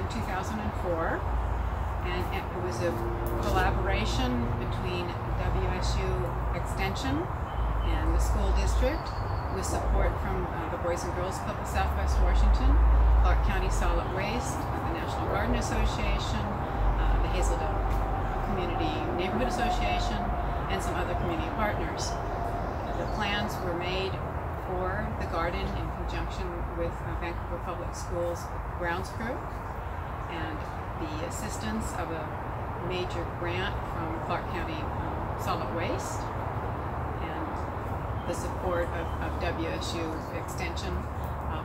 in 2004, and it was a collaboration between WSU Extension and the school district, with support from the Boys and Girls Club of Southwest Washington, Clark County Solid Waste, the National Garden Association, the Hazel Dell Community Neighborhood Association, and some other community partners. The plans were made for the garden in conjunction with Vancouver Public Schools grounds crew and the assistance of a major grant from Clark County Solid Waste, the support of WSU Extension,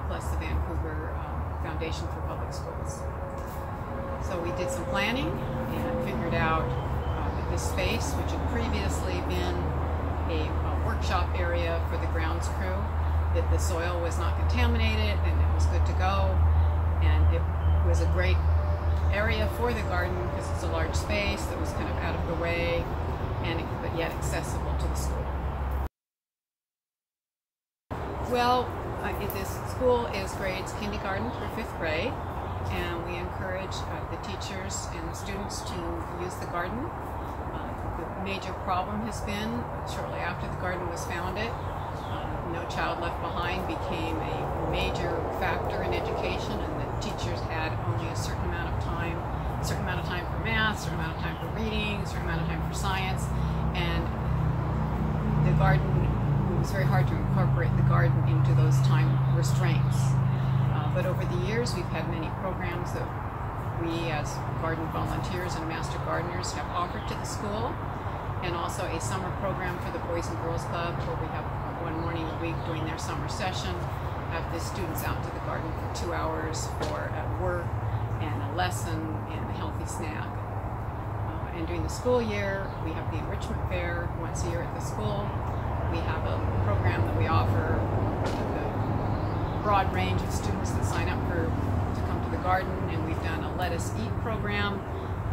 plus the Vancouver Foundation for Public Schools. So we did some planning and figured out that this space, which had previously been a workshop area for the grounds crew, that the soil was not contaminated and it was good to go. And it was a great area for the garden because it's a large space that was kind of out of the way, and but yet accessible to the school. Well, this school is grades kindergarten through fifth grade, and we encourage the teachers and the students to use the garden. The major problem has been, shortly after the garden was founded, No Child Left Behind became a major factor in education, and the teachers had only a certain amount of time, for math, certain amount of time for reading, certain amount of time for science, and the garden, it's very hard to incorporate the garden into those time restraints. But over the years, we've had many programs that we as garden volunteers and Master Gardeners have offered to the school, and also a summer program for the Boys and Girls Club, where we have one morning a week during their summer session, have the students out to the garden for 2 hours for a work and a lesson and a healthy snack. And during the school year, we have the enrichment fair once a year at the school. We have a program that we offer to the broad range of students that sign up to come to the garden, and we've done a Let Us Eat program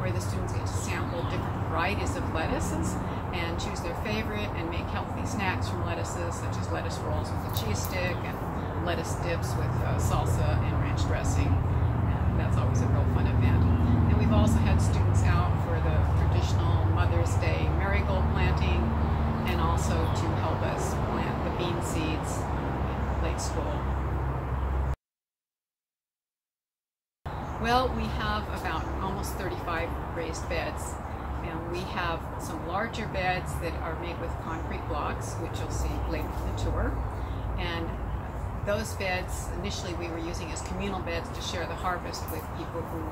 where the students get to sample different varieties of lettuces and choose their favorite and make healthy snacks from lettuces, such as lettuce rolls with a cheese stick and lettuce dips with salsa and ranch dressing. And that's always a real fun event. And we've also had students out for the traditional Mother's Day marigold planting, and also to help us plant the bean seeds in Lake School. Well, we have about almost 35 raised beds, and we have some larger beds that are made with concrete blocks, which you'll see later in the tour. And those beds, initially we were using as communal beds to share the harvest with people who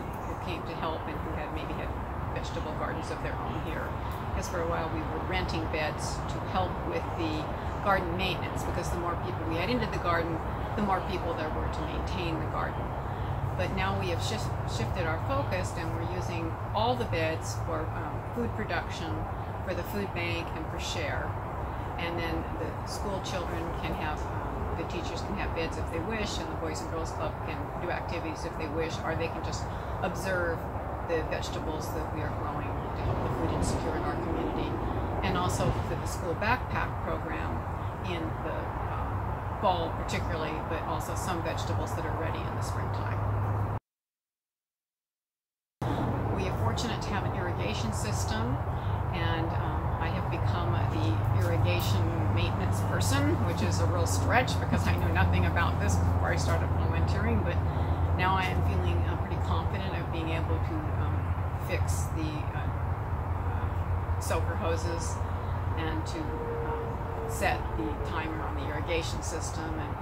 came to help and who had maybe had vegetable gardens of their own here. Because for a while we were renting beds to help with the garden maintenance, because the more people we had into the garden, the more people there were to maintain the garden. But now we have shifted our focus, and we're using all the beds for food production, for the food bank, and for share. And then the school children can have, the teachers can have beds if they wish, and the Boys and Girls Club can do activities if they wish, or they can just observe the vegetables that we are growing to help the food insecure in our community. And also for the school backpack program in the fall particularly, but also some vegetables that are ready in the springtime. We are fortunate to have an irrigation system, and I have become the irrigation maintenance person, which is a real stretch because I knew nothing about this before I started volunteering, but now I am feeling pretty confident of being able to fix the soaker hoses and to set the timer on the irrigation system. And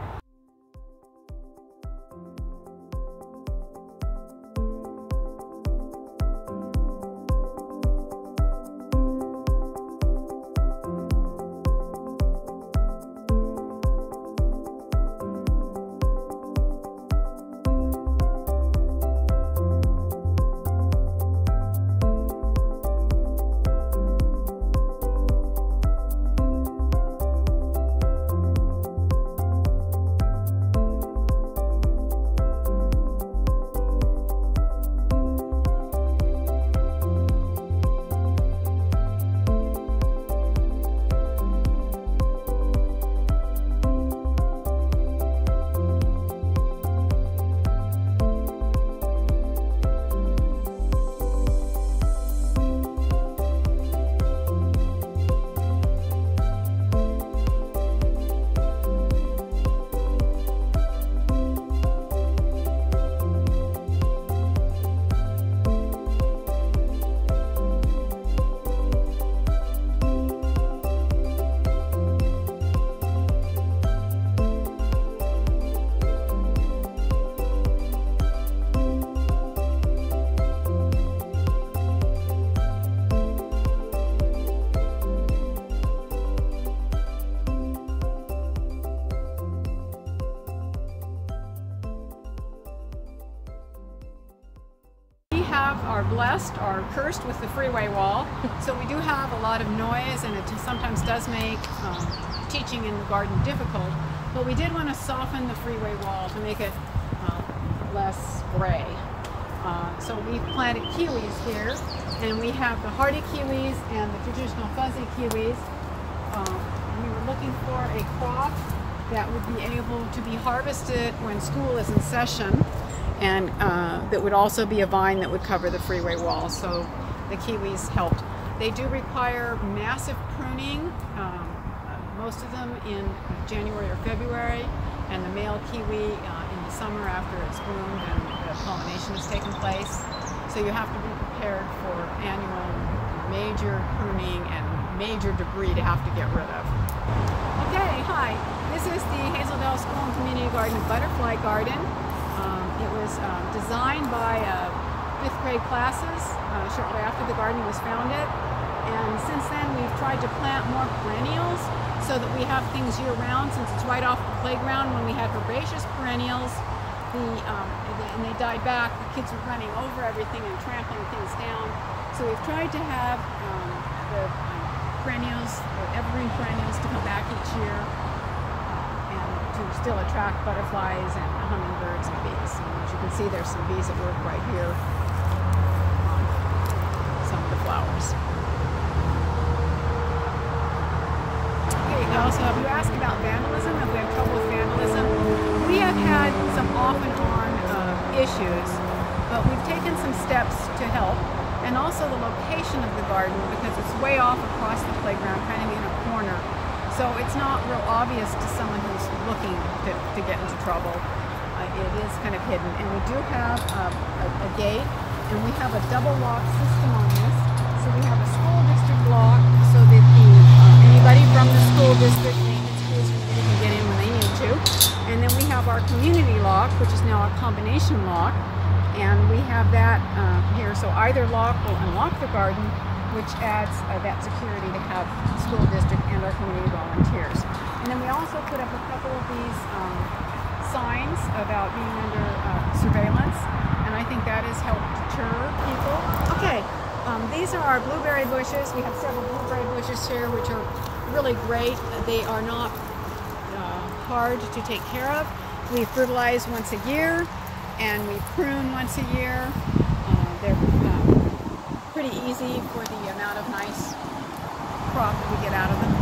are blessed or cursed with the freeway wall, so we do have a lot of noise, and it sometimes does make teaching in the garden difficult. But we did want to soften the freeway wall to make it less gray. So we planted kiwis here, and we have the hardy kiwis and the traditional fuzzy kiwis. We were looking for a crop that would be able to be harvested when school is in session, and that would also be a vine that would cover the freeway wall, so the kiwis helped. They do require massive pruning, most of them in January or February, and the male kiwi in the summer after it's bloomed and the pollination has taken place. So you have to be prepared for annual major pruning and major debris to have to get rid of. Okay, hi. This is the Hazel Dell School and Community Garden Butterfly Garden. It was designed by fifth grade classes shortly after the garden was founded. And since then we've tried to plant more perennials so that we have things year round, since it's right off the playground. When we had herbaceous perennials, and they died back, the kids were running over everything and trampling things down. So we've tried to have the perennials, the evergreen perennials, to come back each year and to still attract butterflies and hummingbirds and bees. And as you can see, there's some bees at work right here on some of the flowers. Okay, also, if you ask about vandalism, if we have trouble with vandalism, we have had some off and on issues, but we've taken some steps to help. And also the location of the garden, because it's way off across the playground, kind of in a corner. So it's not real obvious to someone who's looking to get into trouble. It is kind of hidden. And we do have a gate, and we have a double lock system on this. So we have a school district lock so that anybody from the school district can get in when they need to. And then we have our community lock, which is now a combination lock. And we have that here, so either lock will unlock the garden, which adds that security to have the school district and our community volunteers. And then we also put up a couple of these signs about being under surveillance, and I think that has helped deter people. Okay, these are our blueberry bushes. We have several blueberry bushes here, which are really great. They are not hard to take care of. We fertilize once a year, and we prune once a year. They're pretty easy for the amount of nice crop that we get out of them.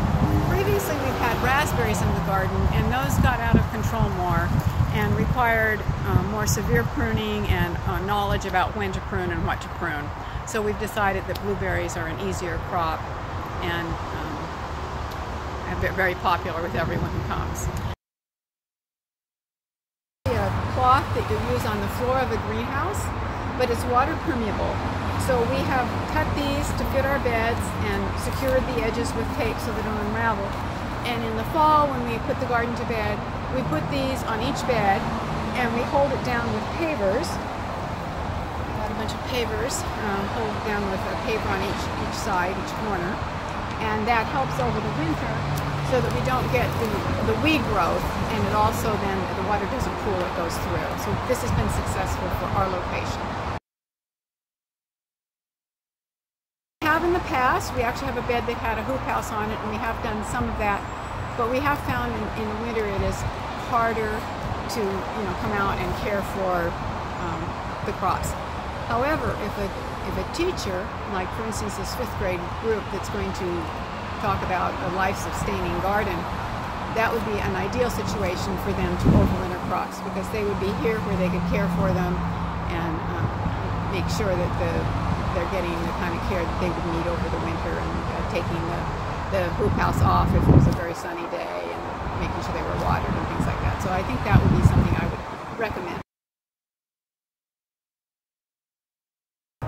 Previously we've had raspberries in the garden, and those got out of control more and required more severe pruning and knowledge about when to prune and what to prune. So we've decided that blueberries are an easier crop and very popular with everyone who comes. That you use on the floor of a greenhouse, but it's water permeable. So we have cut these to fit our beds and secured the edges with tape so they don't unravel. And in the fall, when we put the garden to bed, we put these on each bed and we hold it down with pavers. We've got a bunch of pavers, hold it down with a paver on each side, each corner. And that helps over the winter so that we don't get the weed growth, and it also then, the water doesn't pool, it goes through. So this has been successful for our location. We have in the past, we actually have a bed that had a hoop house on it, and we have done some of that, but we have found in the winter it is harder to come out and care for the crops. However, if a teacher, like for instance this fifth grade group that's going to talk about a life-sustaining garden, that would be an ideal situation for them to overwinter crops, because they would be here where they could care for them and make sure that they're getting the kind of care that they would need over the winter, and taking the hoop house off if it was a very sunny day, and making sure they were watered and things like that. So I think that would be something I would recommend.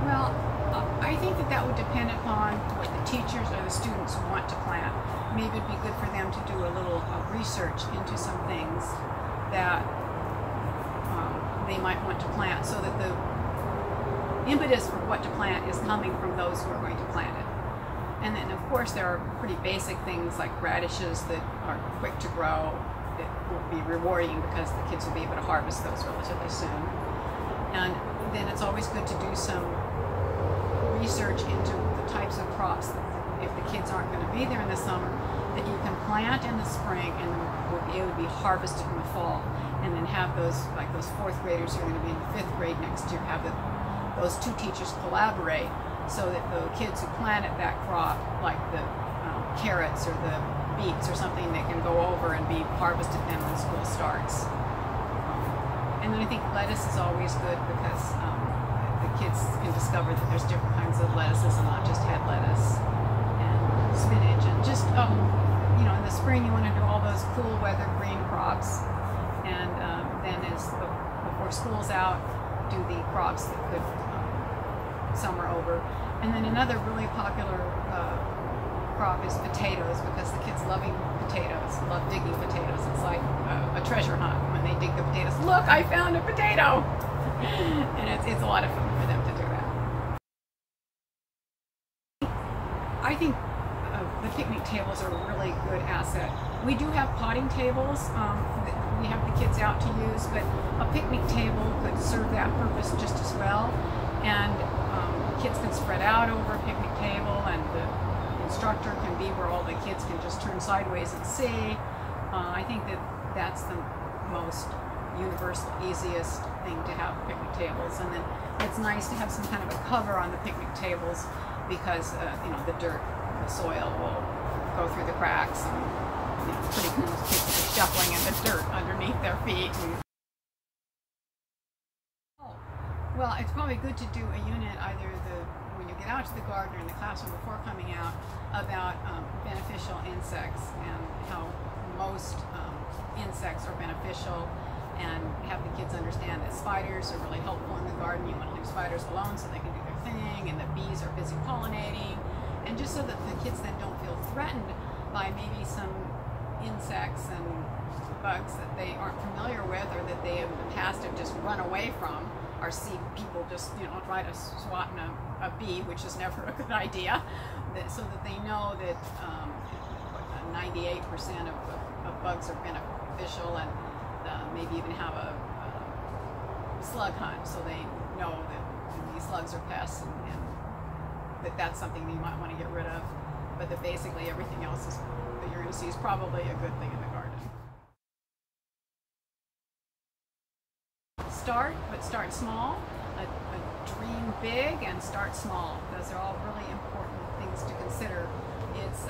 Well, I think that would depend upon what the teachers or the students want to plant. Maybe it'd be good for them to do a little research into some things that they might want to plant, so that the impetus for what to plant is coming from those who are going to plant it. And then of course there are pretty basic things like radishes that are quick to grow, that will be rewarding because the kids will be able to harvest those relatively soon. And then it's always good to do some kids aren't going to be there in the summer, that you can plant in the spring and it would be harvested in the fall, and then have those, like those fourth graders who are going to be in fifth grade next year, have those two teachers collaborate so that the kids who planted that crop, like the carrots or the beets or something, that can go over and be harvested then when school starts. And then I think lettuce is always good because the kids can discover that there's different kinds of lettuces and not just head lettuce, and spinach, and just, you know, in the spring you want to do all those cool weather green crops, and then before school's out, do the crops that could summer over. And then another really popular crop is potatoes, because the kids love digging potatoes. It's like a treasure hunt when they dig the potatoes. Look, I found a potato! And it's a lot of fun for them to do that. I think the picnic tables are a really good asset. We do have potting tables that we have the kids out to use, but a picnic table could serve that purpose just as well. And kids can spread out over a picnic table, and the instructor can be where all the kids can just turn sideways and see. I think that's the most universal, easiest thing to have picnic tables. And then it's nice to have some kind of a cover on the picnic tables because you know, the dirt, the soil will go through the cracks, and you know, pretty soon those kids are shuffling in the dirt underneath their feet. Well, it's probably good to do a unit either when you get out to the garden or in the classroom before coming out about beneficial insects and how most insects are beneficial, and have the kids understand that spiders are really helpful in the garden. You want to leave spiders alone so they can do their thing, and the bees are busy pollinating, and just so that the kids then don't feel threatened by maybe some insects and bugs that they aren't familiar with, or that they in the past have just run away from, or see people just, you know, try to swat in a bee, which is never a good idea, so that they know that 98% of bugs are beneficial, and maybe even have a slug hunt so they know that these slugs are pests, and that's something that you might want to get rid of, but that basically everything else is, that you're going to see is probably a good thing in the garden. Start, but start small. Dream big and start small. Those are all really important things to consider. It's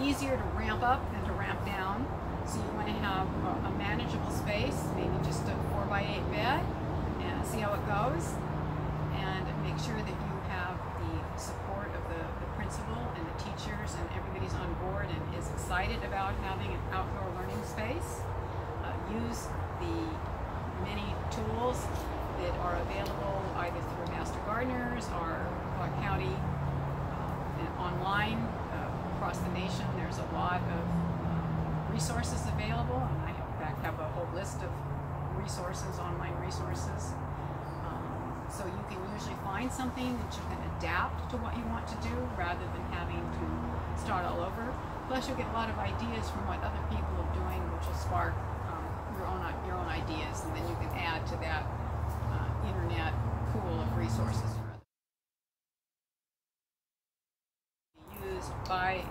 easier to ramp up than to ramp down. So you want to have a manageable space, maybe just a 4x8 bed, and see how it goes. And make sure that you have the support of the principal and the teachers, and everybody's on board and is excited about having an outdoor learning space. Use the many tools that are available either through Master Gardeners or Clark County, and online across the nation. There's a lot of resources available. I in fact have a whole list of resources, online resources. So you can usually find something that you can adapt to what you want to do rather than having to start all over. Plus you'll get a lot of ideas from what other people are doing, which will spark your own ideas, and then you can add to that internet pool of resources. Used by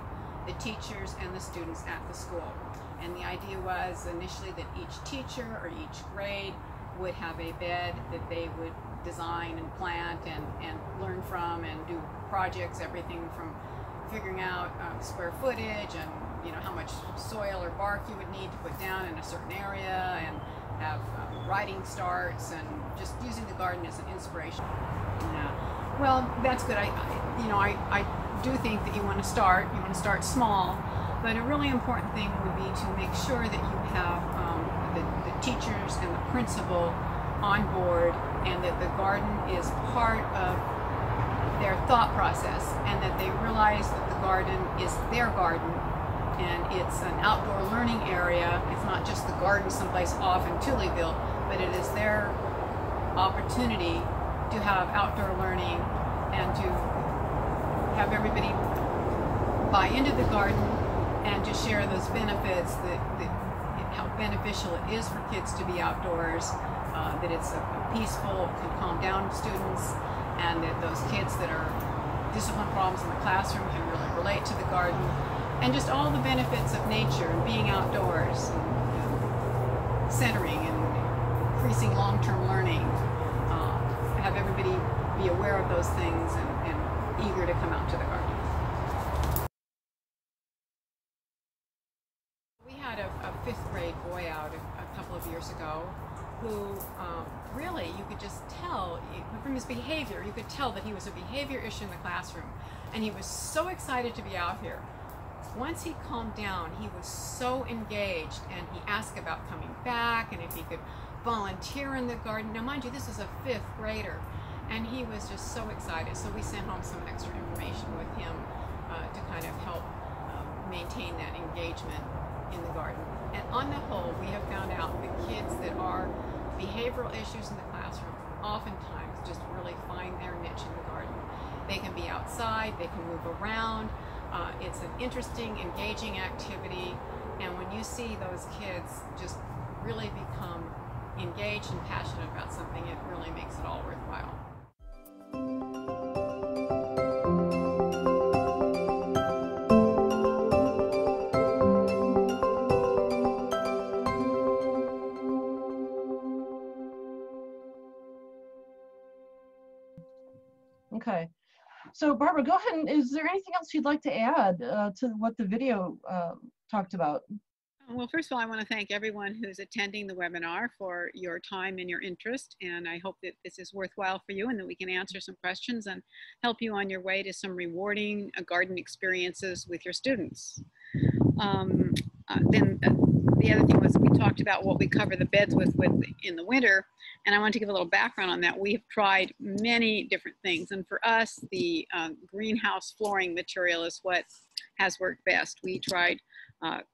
the teachers and the students at the school. And the idea was initially that each teacher or each grade would have a bed that they would design and plant and learn from, and do projects, everything from figuring out square footage, and you know, how much soil or bark you would need to put down in a certain area, and have riding starts, and just using the garden as an inspiration. Yeah. Well, that's good. I do think that you want to start small, but a really important thing would be to make sure that you have the teachers and the principal on board, and that the garden is part of their thought process, and that they realize that the garden is their garden, and it's an outdoor learning area. It's not just the garden someplace off in Tullyville, but it is their opportunity to have outdoor learning and to have everybody buy into the garden, and to share those benefits, how beneficial it is for kids to be outdoors, that it's peaceful, can calm down students, and that those kids that are discipline problems in the classroom can really relate to the garden, and just all the benefits of nature and being outdoors, and centering and increasing long-term learning. Have everybody be aware of those things and eager to come out to the garden. We had a fifth grade boy out a couple of years ago who really, you could just tell from his behavior, you could tell that he was a behavior issue in the classroom, and he was so excited to be out here. Once he calmed down, he was so engaged, and he asked about coming back and if he could volunteer in the garden. Now mind you, this is a fifth grader, and he was just so excited, so we sent home some extra information with him to kind of help maintain that engagement in the garden. And on the whole, we have found out the kids that are behavioral issues in the classroom oftentimes just really find their niche in the garden. They can be outside, they can move around. It's an interesting, engaging activity, and when you see those kids just really become engaged and passionate about something, it really makes it all worthwhile. Okay. So Barbara, go ahead, and is there anything else you'd like to add to what the video talked about? Well, first of all, I want to thank everyone who's attending the webinar for your time and your interest, and I hope that this is worthwhile for you and that we can answer some questions and help you on your way to some rewarding garden experiences with your students. The other thing was we talked about what we cover the beds with in the winter, and I want to give a little background on that. We've tried many different things, and for us, the greenhouse flooring material is what has worked best. We tried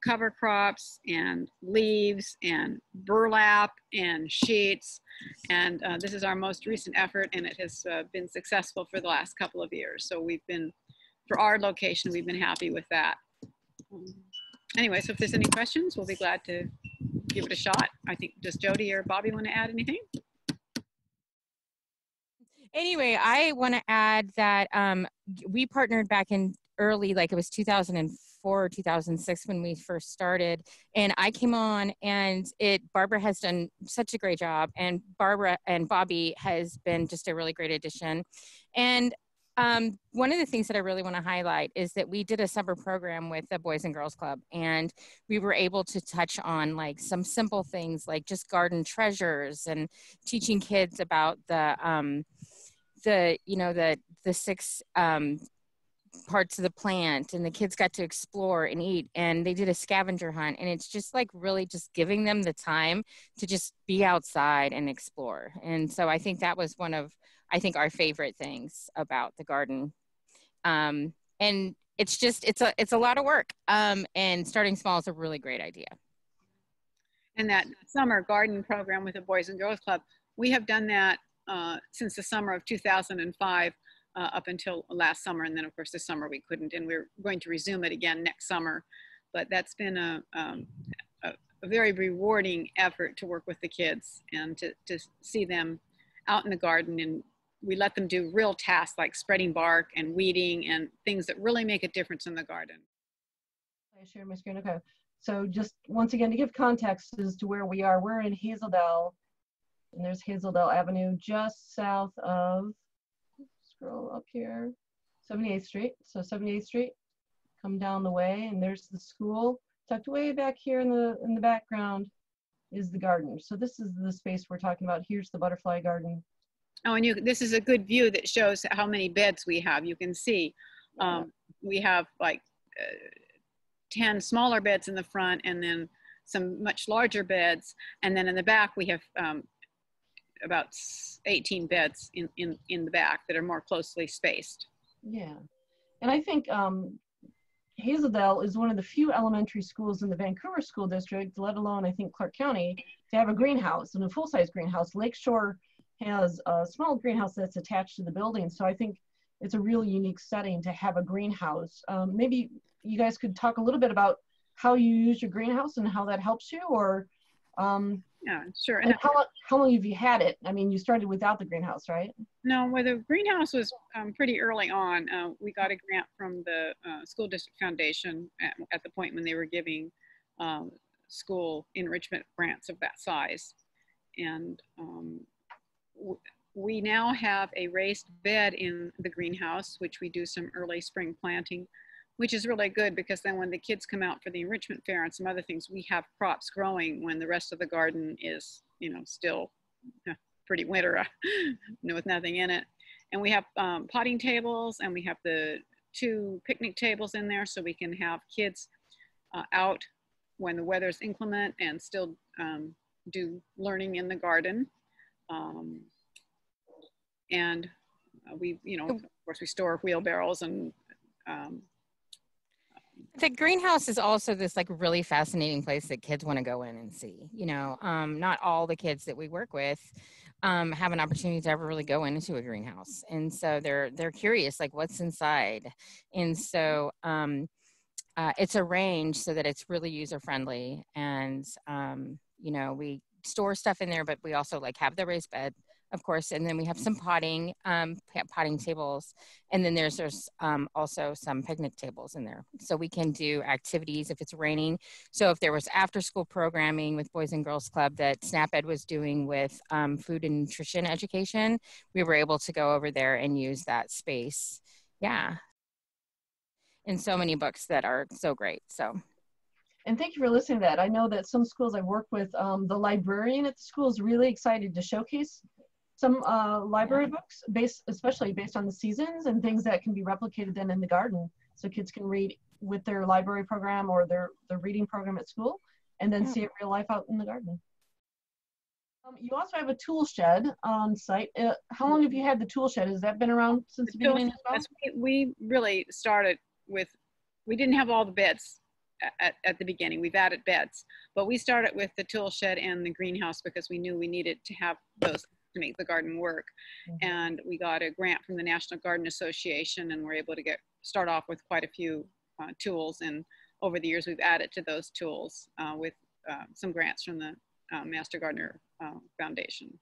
cover crops and leaves and burlap and sheets, and this is our most recent effort, and it has been successful for the last couple of years. So we've been, for our location, we've been happy with that. Anyway, so if there's any questions, we'll be glad to give it a shot. I think, does Jody or Bobby want to add anything? Anyway, I want to add that we partnered back in early, like it was 2004 or 2006 when we first started, and I came on, and Barbara has done such a great job, and Barbara and Bobby has been just a really great addition. And one of the things that I really want to highlight is that we did a summer program with the Boys and Girls Club, and we were able to touch on like some simple things like just garden treasures and teaching kids about the six parts of the plant, and the kids got to explore and eat, and they did a scavenger hunt, and it's just like really just giving them the time to just be outside and explore. And so I think that was one of, I think, our favorite things about the garden. And it's just, it's a lot of work, and starting small is a really great idea. And that summer garden program with the Boys and Girls Club, we have done that since the summer of 2005 up until last summer, and then of course this summer we couldn't, and we're going to resume it again next summer. But that's been a very rewarding effort to work with the kids and to see them out in the garden, and we let them do real tasks like spreading bark and weeding and things that really make a difference in the garden. I share my screen. Okay. So just once again, to give context as to where we are, we're in Hazel Dell, and there's Hazel Dell Avenue just south of, scroll up here, 78th Street. So 78th Street, come down the way, and there's the school. Tucked way back here in the background is the garden. So this is the space we're talking about. Here's the butterfly garden. Oh, and this is a good view that shows how many beds we have. You can see we have like 10 smaller beds in the front, and then some much larger beds. And then in the back, we have about 18 beds in the back that are more closely spaced. Yeah. And I think Hazel Dell is one of the few elementary schools in the Vancouver school district, let alone I think Clark County, to have a greenhouse, and a full-size greenhouse. Lakeshore has a small greenhouse that's attached to the building, so I think it's a really unique setting to have a greenhouse. Maybe you guys could talk a little bit about how you use your greenhouse and how that helps you, or Yeah, sure. And how long have you had it? I mean, you started without the greenhouse, right? No, well, the greenhouse was pretty early on. We got a grant from the school district foundation at the point when they were giving school enrichment grants of that size. And we now have a raised bed in the greenhouse, which we do some early spring planting, which is really good because then when the kids come out for the enrichment fair and some other things, we have crops growing when the rest of the garden is, you know, still pretty winter with nothing in it. And we have potting tables, and we have the 2 picnic tables in there so we can have kids out when the weather's inclement and still do learning in the garden. And we, of course, we store wheelbarrows and the greenhouse is also this like really fascinating place that kids want to go in and see, not all the kids that we work with have an opportunity to ever really go into a greenhouse. And so they're curious, like what's inside. And so it's arranged so that it's really user friendly. And, we store stuff in there, but we also like have the raised bed, of course, and then we have some potting tables, and then there's also some picnic tables in there. So we can do activities if it's raining. So if there was after school programming with Boys and Girls Club that Snap Ed was doing with food and nutrition education, we were able to go over there and use that space. Yeah. And so many books that are so great, so. And thank you for listening to that. I know that some schools I've worked with, the librarian at the school is really excited to showcase some library books, especially based on the seasons and things that can be replicated then in the garden. So kids can read with their library program or their reading program at school and then see it real life out in the garden. You also have a tool shed on site. How long have you had the tool shed? Has that been around since the beginning as well? We really started with, we didn't have all the beds at the beginning. We've added beds, but we started with the tool shed and the greenhouse because we knew we needed to have those to make the garden work. Mm-hmm. And we got a grant from the National Garden Association and we're able to start off with quite a few tools, and over the years we've added to those tools with some grants from the Master Gardener Foundation.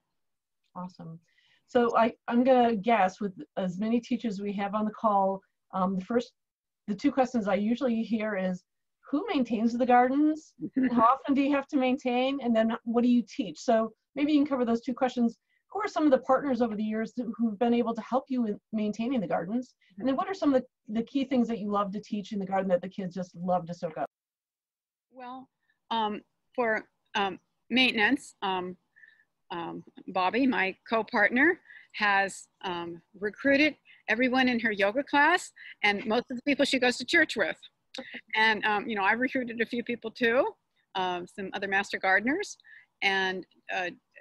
Awesome. So I'm gonna guess, with as many teachers we have on the call, the 2 questions I usually hear is, who maintains the gardens? How often do you have to maintain? And then what do you teach? So maybe you can cover those 2 questions. Who are some of the partners over the years who've been able to help you with maintaining the gardens? And then what are some of the key things that you love to teach in the garden that the kids just love to soak up? Well, for maintenance, Bobby, my co-partner, has recruited everyone in her yoga class and most of the people she goes to church with. And, I recruited a few people too, some other Master Gardeners, and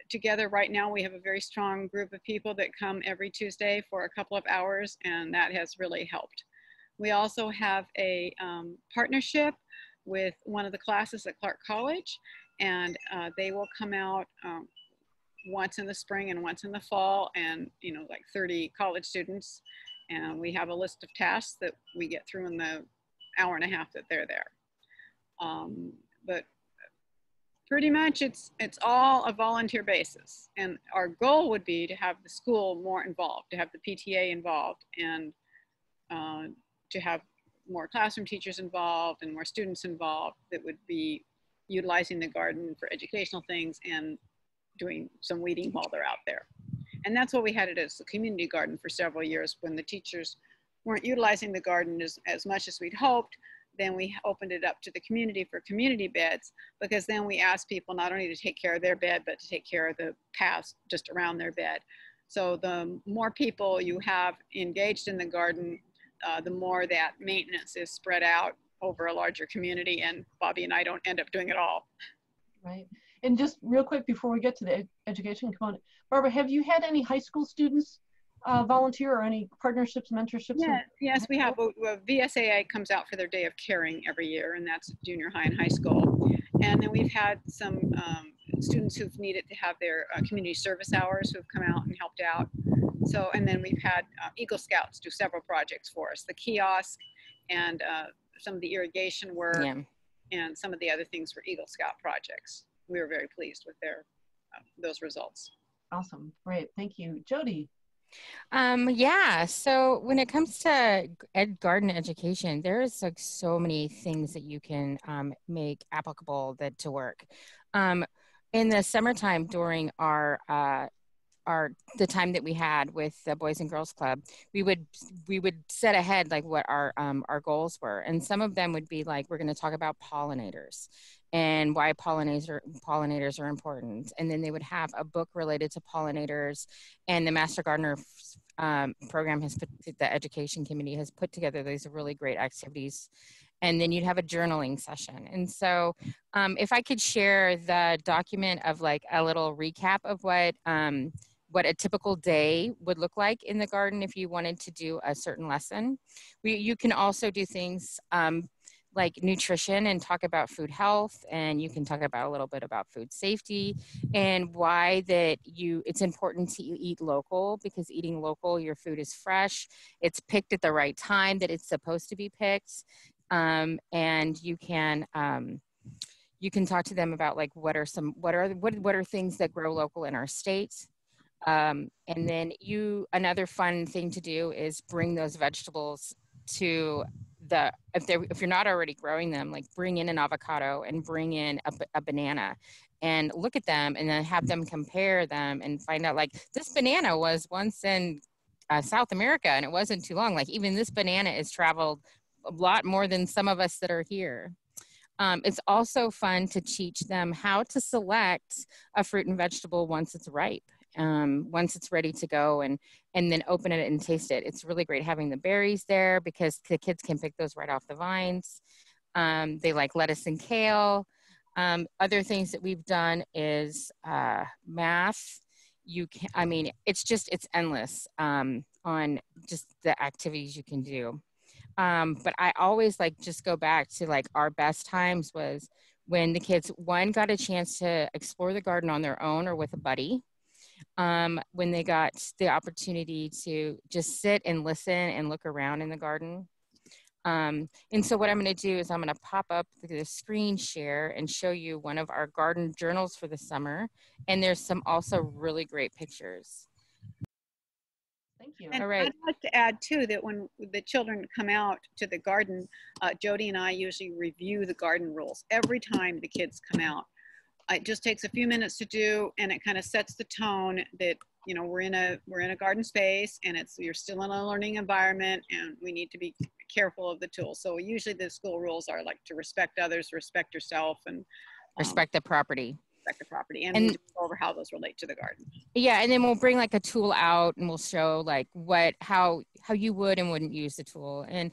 together right now we have a very strong group of people that come every Tuesday for a couple of hours, and that has really helped. We also have a partnership with one of the classes at Clark College, and they will come out once in the spring and once in the fall, and like 30 college students, and we have a list of tasks that we get through in the hour and a half that they're there. But pretty much it's all a volunteer basis, and our goal would be to have the school more involved, to have the PTA involved, and to have more classroom teachers involved and more students involved that would be utilizing the garden for educational things and doing some weeding while they're out there. And that's what we had it as a community garden for several years. When the teachers weren't utilizing the garden as much as we'd hoped, then we opened it up to the community for community beds, because then we asked people not only to take care of their bed, but to take care of the paths just around their bed. So the more people you have engaged in the garden, the more that maintenance is spread out over a larger community, and Bobby and I don't end up doing it all. Right. And just real quick before we get to the education component, Barbara, have you had any high school students volunteer or any partnerships, mentorships? Yeah, yes, we have. VSAA comes out for their day of caring every year, and that's junior high and high school. And then we've had some students who've needed to have their community service hours who've come out and helped out. So, and then we've had Eagle Scouts do several projects for us, the kiosk and some of the irrigation work, and some of the other things were Eagle Scout projects. we were very pleased with their those results. Awesome, great, thank you. Jody. Yeah, so when it comes to garden education, there's like so many things that you can make applicable to work. In the summertime during the time that we had with the Boys and Girls Club, we would set ahead like what our goals were, and some of them would be like, we're going to talk about pollinators and why pollinators are important, and then they would have a book related to pollinators. And the Master Gardener program has the education committee has put together these really great activities. And then you'd have a journaling session. And so if I could share the document of like a little recap of what a typical day would look like in the garden if you wanted to do a certain lesson. You can also do things like nutrition and talk about food health, and you can talk about a little bit about food safety and why that it's important to eat local, because eating local, your food is fresh, it's picked at the right time that it's supposed to be picked. And you can talk to them about like what are things that grow local in our state, and then another fun thing to do is bring those vegetables to the if you're not already growing them, like bring in an avocado and bring in a banana and look at them and then have them compare them and find out like this banana was once in South America and it wasn't too long, like even this banana is traveled a lot more than some of us that are here. It's also fun to teach them how to select a fruit and vegetable once it's ripe, once it's ready to go, and then open it and taste it. It's really great having the berries there because the kids can pick those right off the vines. They like lettuce and kale. Other things that we've done is math. It's endless on just the activities you can do. But I always just go back to our best times was when the kids, one, got a chance to explore the garden on their own or with a buddy, when they got the opportunity to just sit and listen and look around in the garden. And so what I'm going to do is I'm going to pop up the screen share and show you one of our garden journals for the summer. And there's some also really great pictures. And all right. I'd like to add too that when the children come out to the garden, Jody and I usually review the garden rules every time the kids come out. It just takes a few minutes to do, and it kind of sets the tone that we're in a garden space, and you're still in a learning environment, and we need to be careful of the tools. So usually the school rules are like to respect others, respect yourself, and respect the property. And go over how those relate to the garden. Yeah, and then we'll bring like a tool out and we'll show like how you would and wouldn't use the tool. And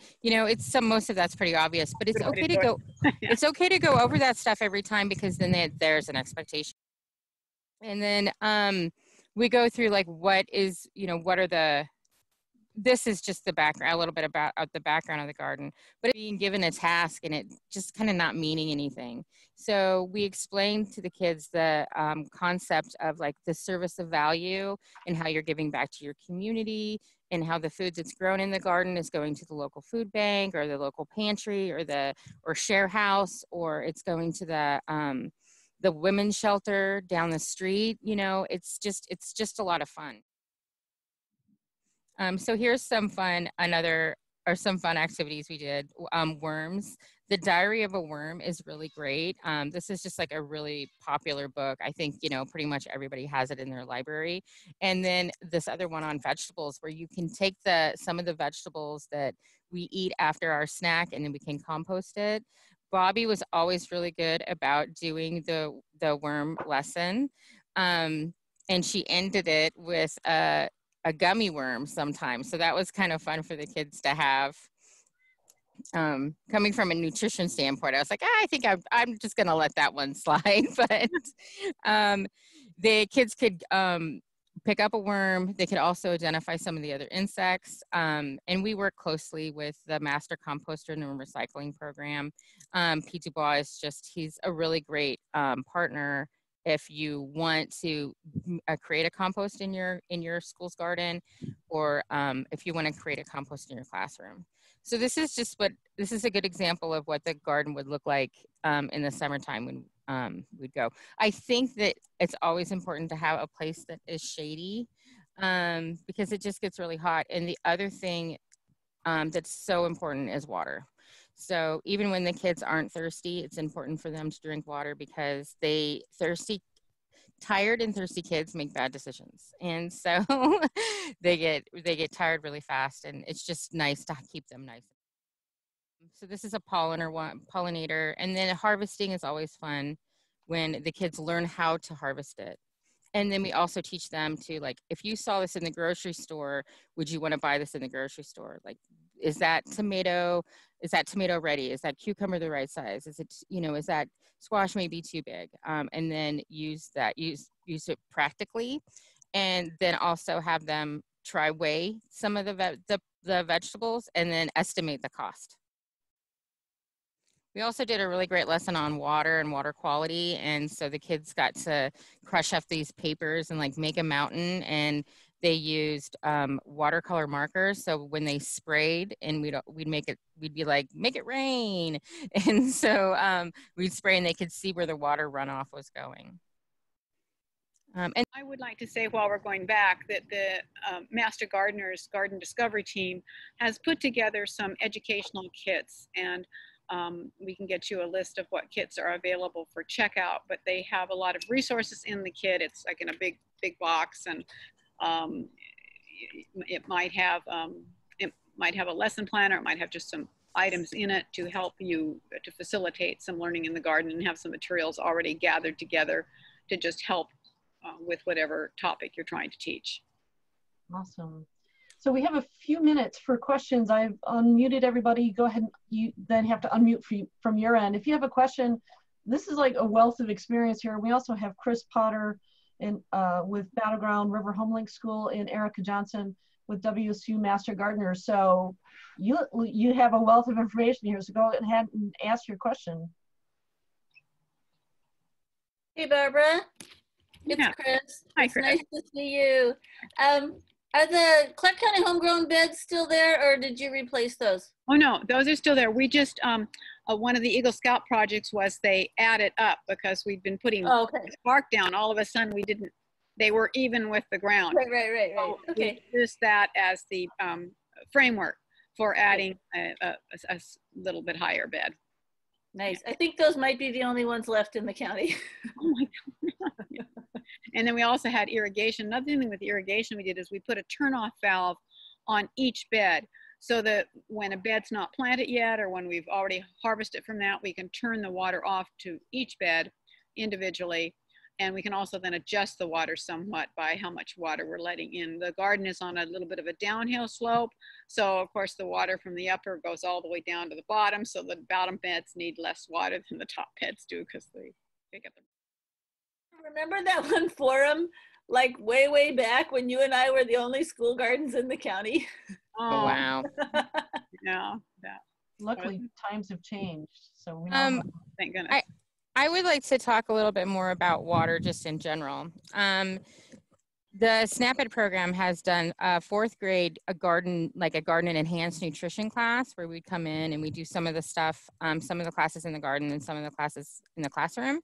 most of that's pretty obvious, but it's okay to go it's okay to go over that stuff every time, because then there's an expectation. And then we go through like this is just the background, a little bit about the background of the garden, but being given a task and it just kind of not meaning anything. So we explained to the kids the concept of like the service of value and how you're giving back to your community and how the food that's grown in the garden is going to the local food bank or the local pantry or the share house, or it's going to the women's shelter down the street. It's just a lot of fun. So here's some fun activities we did. Worms. The Diary of a Worm is really great. This is just like a really popular book. I think, pretty much everybody has it in their library. And then this other one on vegetables, where you can take some of the vegetables that we eat after our snack, and then we can compost it. Bobby was always really good about doing the worm lesson. And she ended it with a gummy worm sometimes. So that was kind of fun for the kids to have. Coming from a nutrition standpoint, I was like, I think I'm just going to let that one slide. But the kids could pick up a worm. They could also identify some of the other insects. And we work closely with the Master Composter and Recycling Program. Pete Dubois is he's a really great partner. If you want to create a compost in your school's garden, or if you want to create a compost in your classroom. So this is a good example of what the garden would look like in the summertime when we'd go. I think that it's always important to have a place that is shady because it just gets really hot. And the other thing that's so important is water. So even when the kids aren't thirsty, it's important for them to drink water because they tired and thirsty kids make bad decisions. And so they get tired really fast, and it's just nice to keep them nice. So this is a pollinator. And then harvesting is always fun when the kids learn how to harvest it. And then we also teach them to, like, if you saw this in the grocery store, would you want to buy this in the grocery store? Like, is that tomato ready? Is that cucumber the right size? Is it, you know, is that squash maybe too big? And then use it practically. And then also have them try weigh some of the vegetables and then estimate the cost. We also did a really great lesson on water and water quality. And so the kids got to crush up these papers and, like, make a mountain, and they used watercolor markers. So when they sprayed, and we'd be like, make it rain. And so we'd spray and they could see where the water runoff was going. And I would like to say, while we're going back, that the Master Gardeners Garden Discovery Team has put together some educational kits, and we can get you a list of what kits are available for checkout, but they have a lot of resources in the kit. It's like in a big box, and it might have a lesson plan, or it might have just some items in it to help you to facilitate some learning in the garden, and have some materials already gathered together to just help with whatever topic you're trying to teach. Awesome. So we have a few minutes for questions. I've unmuted everybody. Go ahead, and you then have to unmute from your end. If you have a question, this is like a wealth of experience here. We also have Chris Potter and with Battleground River Homelink School, and Erica Johnson with WSU Master Gardener. So you have a wealth of information here, so go ahead and ask your question. Hey, Barbara. It's Chris. Hi, Chris. It's nice to see you. Are the Clark County homegrown beds still there, or did you replace those? Oh, no, those are still there. We just, one of the Eagle Scout projects was they added up, because we'd been putting bark down. All of a sudden we didn't, they were even with the ground. Right. So okay. We used that as the framework for adding a little bit higher bed. Nice. Yeah. I think those might be the only ones left in the county. Oh my God. Yeah. And then we also had irrigation. Another thing with irrigation we did is we put a turn-off valve on each bed, so that when a bed's not planted yet, or when we've already harvested from that, we can turn the water off to each bed individually. And we can also then adjust the water somewhat by how much water we're letting in. The garden is on a little bit of a downhill slope. So of course the water from the upper goes all the way down to the bottom. So the bottom beds need less water than the top beds do, because they pick up the. Remember that one forum, like way back when you and I were the only school gardens in the county? Oh, wow. Yeah. Luckily, times have changed. So we thank goodness. I would like to talk a little bit more about water just in general. The Snap Ed program has done a 4th grade, a garden and enhanced nutrition class, where we'd come in and we do some of the stuff, some of the classes in the garden and some of the classes in the classroom.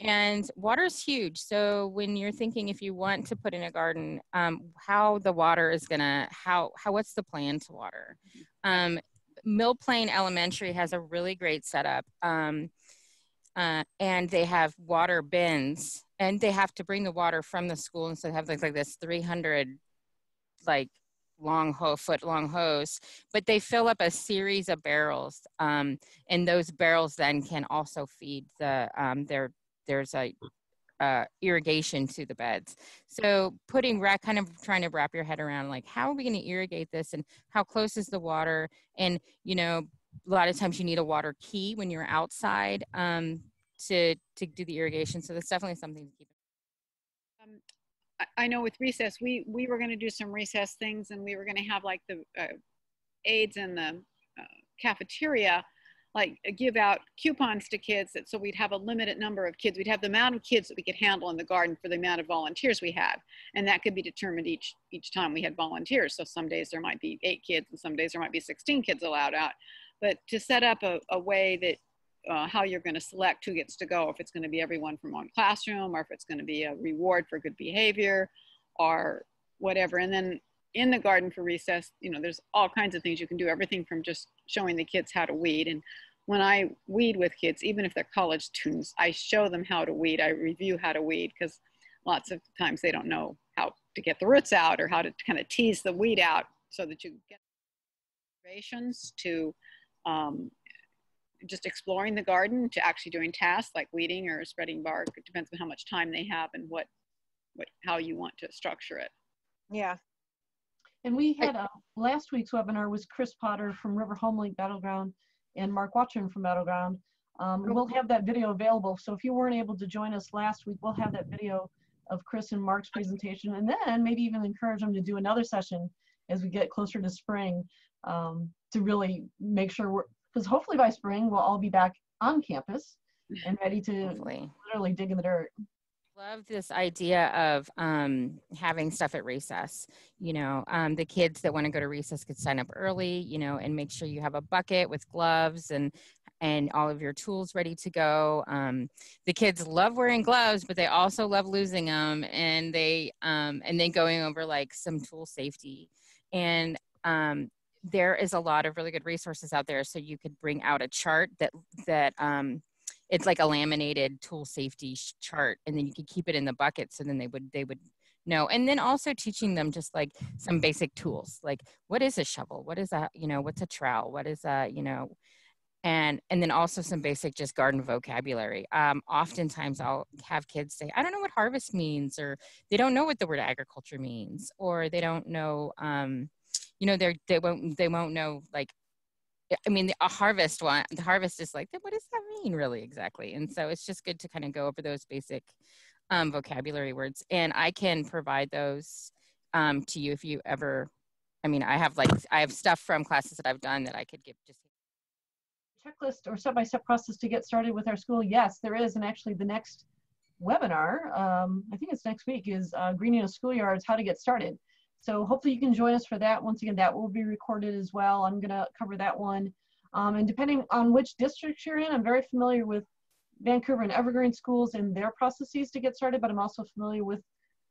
And water is huge. So when you're thinking, if you want to put in a garden, how the water is gonna, what's the plan to water? Mill Plain Elementary has a really great setup. And they have water bins, and they have to bring the water from the school, and so they have like this 300 foot long hose, but they fill up a series of barrels, and those barrels then can also feed the there's irrigation to the beds. So kind of trying to wrap your head around, like, how are we going to irrigate this, and how close is the water? And you know, a lot of times you need a water key when you're outside to do the irrigation. So that's definitely something to keep in mind. I know with recess, we were going to do some recess things, and we were going to have like the aides in the cafeteria, like give out coupons to kids. So we'd have a limited number of kids. We'd have the amount of kids that we could handle in the garden for the amount of volunteers we had. And that could be determined each time we had volunteers. So some days there might be 8 kids, and some days there might be 16 kids allowed out. But to set up a way that how you're going to select who gets to go, if it's going to be everyone from one classroom, or if it's going to be a reward for good behavior or whatever. And then in the garden for recess, you know, there's all kinds of things you can do, everything from just showing the kids how to weed. And when I weed with kids, even if they're college students, I show them how to weed. I review how to weed, because lots of times they don't know how to get the roots out or how to kind of tease the weed out so that you get observations to just exploring the garden, to actually doing tasks like weeding or spreading bark. It depends on how much time they have and how you want to structure it. Yeah. And we had last week's webinar was Chris Potter from River Homelink Battleground and Mark Watchorn from Battleground. We'll have that video available. So if you weren't able to join us last week, we'll have that video of Chris and Mark's presentation, and then maybe even encourage them to do another session as we get closer to spring, to really make sure we're, because hopefully by spring we'll all be back on campus and ready to literally dig in the dirt. Love this idea of having stuff at recess. You know, the kids that want to go to recess could sign up early, you know, and make sure you have a bucket with gloves and all of your tools ready to go. The kids love wearing gloves, but they also love losing them, and they and then going over like some tool safety. And there is a lot of really good resources out there. So you could bring out a chart that it's like a laminated tool safety chart, and then you could keep it in the bucket, so then they would know. And then also teaching them just like some basic tools, like what is a shovel, what is a, you know, what's a trowel, what is a, you know, and then also some basic just garden vocabulary. Oftentimes I'll have kids say, I don't know what harvest means, or they don't know what the word agriculture means, or they don't know, you know, they won't know, like, I mean, the harvest is like, what does that mean really exactly? And so it's just good to kind of go over those basic vocabulary words. And I can provide those to you if you ever, I mean, I have stuff from classes that I've done that I could give. Just checklist or step-by-step process to get started with our school. Yes, there is. And actually the next webinar, I think it's next week, is Greening of Schoolyards, how to get started. So hopefully you can join us for that. Once again, that will be recorded as well. I'm going to cover that one. And depending on which district you're in, I'm very familiar with Vancouver and Evergreen Schools and their processes to get started, but I'm also familiar with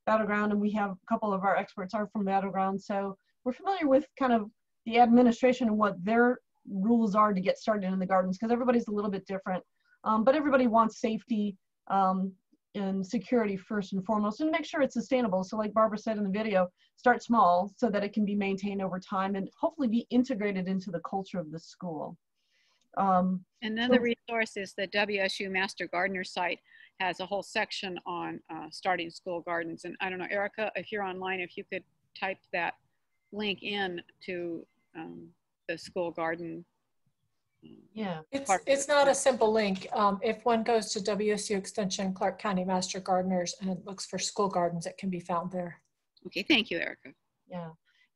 Battleground, and we have a couple of our experts are from Battleground. So we're familiar with kind of the administration and what their rules are to get started in the gardens, because everybody's a little bit different. But everybody wants safety and security first and foremost, and make sure it's sustainable. So like Barbara said in the video, start small so that it can be maintained over time and hopefully be integrated into the culture of the school. Another resource is the WSU Master Gardener site has a whole section on starting school gardens. And I don't know, Erica, if you're online, if you could type that link in to the school garden. Yeah, it's not a simple link. If one goes to WSU Extension, Clark County Master Gardeners, and looks for school gardens, it can be found there. Okay, thank you, Erica. Yeah,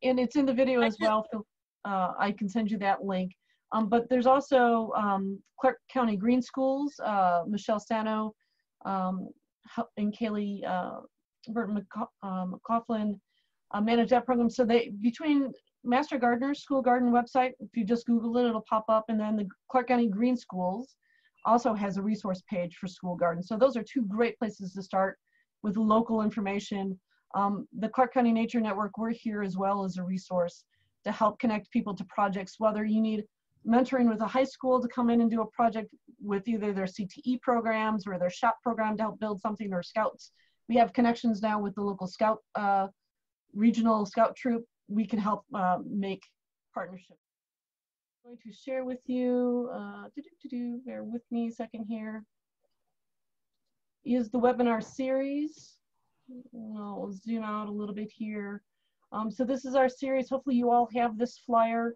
and it's in the video as well. So, I can send you that link. But there's also Clark County Green Schools, Michelle Sano, and Kaylee Burton McCaughlin manage that program. So between Master Gardeners, School Garden website, if you just Google it, it'll pop up. And then the Clark County Green Schools also has a resource page for school gardens. So those are two great places to start with local information. The Clark County Nature Network, we're here as well as a resource to help connect people to projects, whether you need mentoring with a high school to come in and do a project with either their CTE programs or their shop program to help build something, or scouts. We have connections now with the local scout, regional scout troop. We can help make partnerships. I'm going to share with you, bear with me a second here, is the webinar series. I'll zoom out a little bit here. So this is our series. Hopefully you all have this flyer.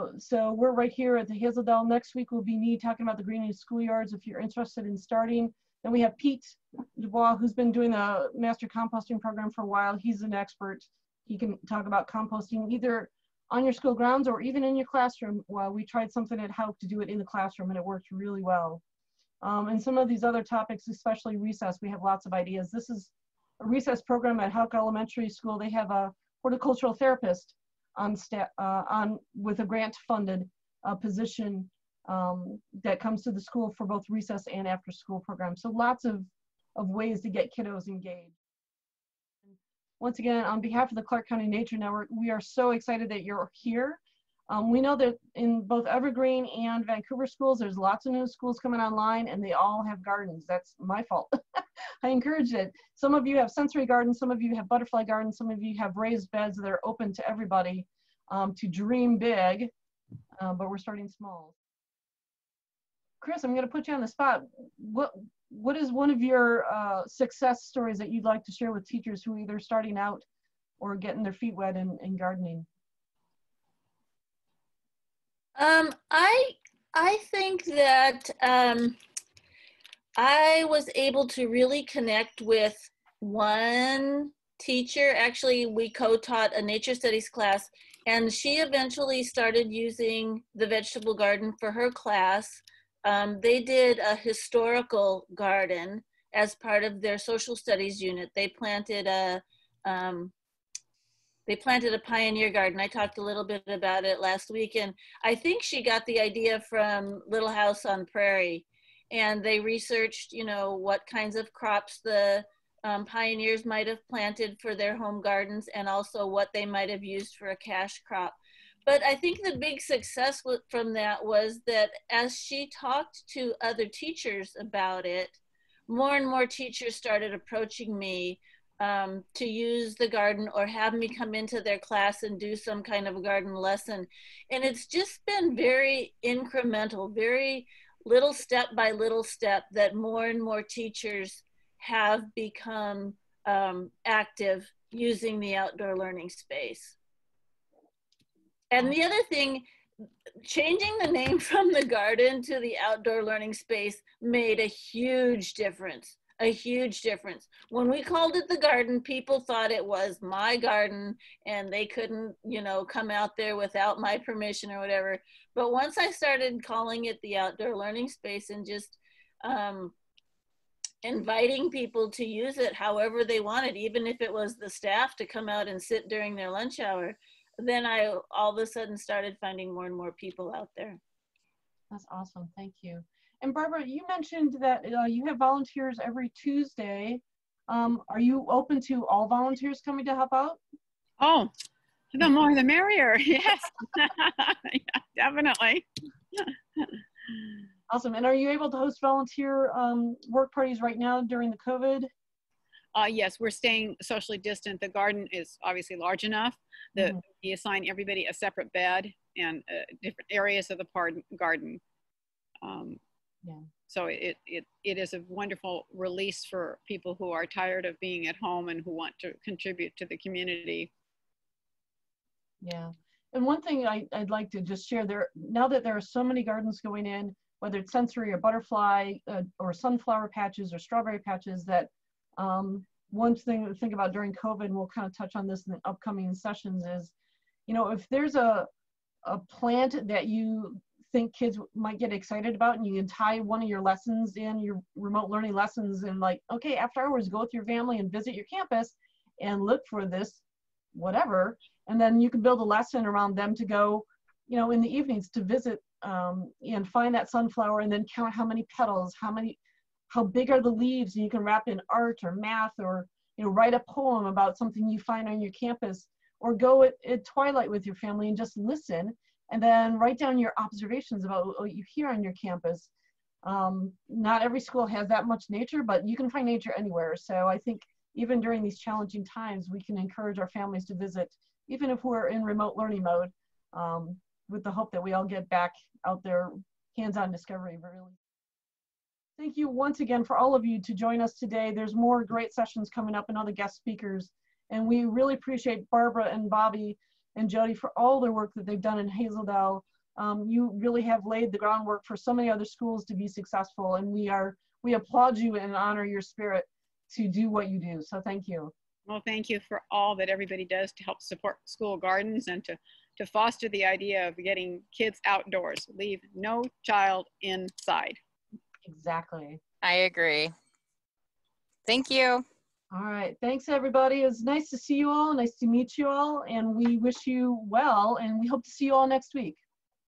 So we're right here at the Hazel Dell. Next week will be me talking about the Greening of Schoolyards if you're interested in starting. Then we have Pete Dubois, who's been doing the Master Composting Program for a while. He's an expert. He can talk about composting either on your school grounds or even in your classroom. Well, we tried something at Hauk to do it in the classroom, and it worked really well. And some of these other topics, especially recess, we have lots of ideas. This is a recess program at Hauk Elementary School. They have a horticultural therapist on staff with a grant funded position that comes to the school for both recess and after school programs. So lots of ways to get kiddos engaged. Once again, on behalf of the Clark County Nature Network, we are so excited that you're here. We know that in both Evergreen and Vancouver schools, there's lots of new schools coming online and they all have gardens. That's my fault. I encourage it. Some of you have sensory gardens, some of you have butterfly gardens, some of you have raised beds that are open to everybody to dream big, but we're starting small. Chris, I'm gonna put you on the spot. What is one of your success stories that you'd like to share with teachers who are either starting out or getting their feet wet in gardening? I think that I was able to really connect with one teacher. Actually, we co-taught a nature studies class, and she eventually started using the vegetable garden for her class. They did a historical garden as part of their social studies unit. They planted a pioneer garden. I talked a little bit about it last week, and I think she got the idea from Little House on Prairie, and they researched, you know, what kinds of crops the pioneers might have planted for their home gardens and also what they might have used for a cash crop. But I think the big success from that was that as she talked to other teachers about it, more and more teachers started approaching me to use the garden or have me come into their class and do some kind of a garden lesson. And it's just been very incremental, very little step by little step, that more and more teachers have become active using the outdoor learning space. And the other thing, changing the name from the garden to the outdoor learning space made a huge difference, a huge difference. When we called it the garden, people thought it was my garden and they couldn't, you know, come out there without my permission or whatever. But once I started calling it the outdoor learning space and just inviting people to use it however they wanted, even if it was the staff to come out and sit during their lunch hour, then I all of a sudden started finding more and more people out there. That's awesome, thank you. And Barbara, you mentioned that you have volunteers every Tuesday. Are you open to all volunteers coming to help out? Oh, the more the merrier, yes. Yeah, definitely. Awesome, and are you able to host volunteer work parties right now during the COVID? Yes, we're staying socially distant. The garden is obviously large enough. We assign everybody a separate bed and different areas of the garden. So it is a wonderful release for people who are tired of being at home and who want to contribute to the community. Yeah, and one thing I'd like to just share there, now that there are so many gardens going in, whether it's sensory or butterfly or sunflower patches or strawberry patches, that one thing to think about during COVID, and we'll kind of touch on this in the upcoming sessions, is, you know, if there's a plant that you think kids might get excited about and you can tie one of your lessons in, your remote learning lessons, and like, okay, after hours, go with your family and visit your campus and look for this, whatever. And then you can build a lesson around them to go, you know, in the evenings to visit and find that sunflower and then count how many petals, how big are the leaves, and you can wrap in art or math or, you know, write a poem about something you find on your campus, or go at twilight with your family and just listen and then write down your observations about what you hear on your campus. Not every school has that much nature, but you can find nature anywhere. So I think even during these challenging times, we can encourage our families to visit, even if we're in remote learning mode, with the hope that we all get back out there, hands-on discovery, really. Thank you once again for all of you to join us today. There's more great sessions coming up and other guest speakers. And we really appreciate Barbara and Bobby and Jody for all their work that they've done in Hazel Dell. You really have laid the groundwork for so many other schools to be successful. And we applaud you and honor your spirit to do what you do. So thank you. Well, thank you for all that everybody does to help support school gardens and to foster the idea of getting kids outdoors. Leave no child inside. Exactly. I agree. Thank you. All right, thanks everybody. It was nice to see you all, nice to meet you all, and we wish you well, and we hope to see you all next week.